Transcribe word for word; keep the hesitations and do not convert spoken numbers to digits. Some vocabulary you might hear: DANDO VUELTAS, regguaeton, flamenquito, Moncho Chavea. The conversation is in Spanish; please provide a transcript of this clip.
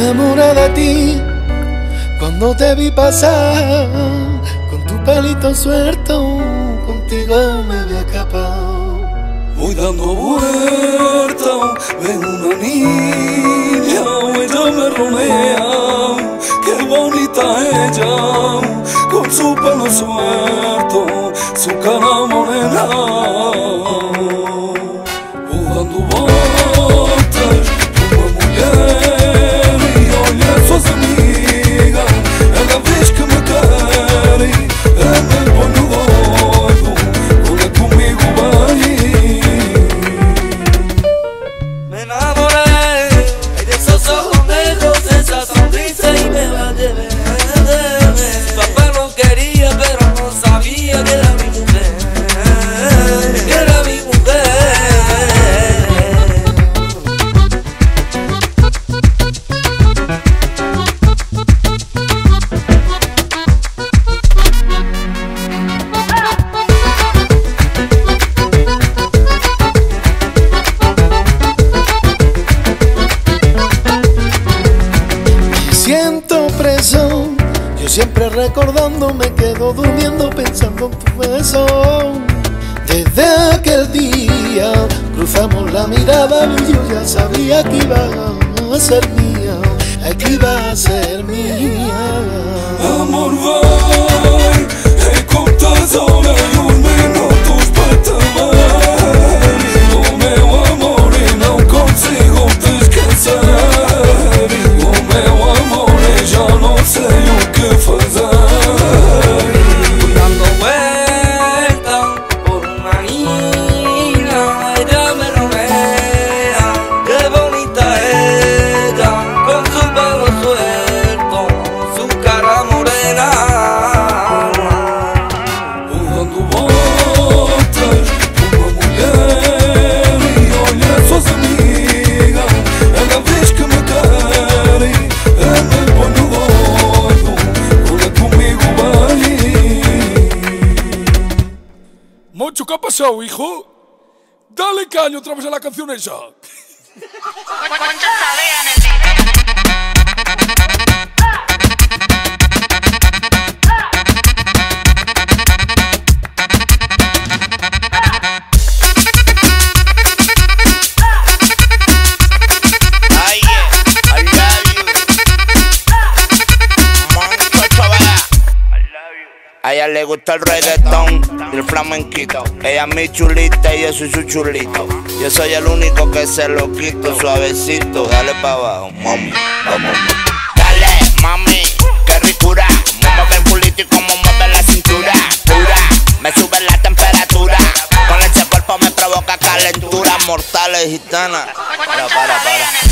enamoré de ti cuando te vi pasar, con tu pelito suelto, contigo me había escapado. Voy dando vueltas, ven una niña, ella me romea, qué bonita ella, con su pelo suelto, su cara morena. Yo siempre recordando me quedo durmiendo pensando en tu beso. Desde aquel día cruzamos la mirada y yo ya sabía que iba a ser mía, que iba a ser mía. Amor, voy he contado la luna. Moncho, ¿qué ha pasado, hijo? Dale caño otra vez a la canción esa. Moncho Chavea en el A ella le gusta el reggaetón y el flamenquito. Ella es mi chulita y yo soy su chulito. Yo soy el único que se lo quito suavecito. Dale pa' abajo, mami, vamos. Dale, mami, qué ricura. Mueve el culito y como mueve la cintura. Pura, me sube la temperatura. Con ese cuerpo me provoca calentura. Mortales, gitana. Para, para, para.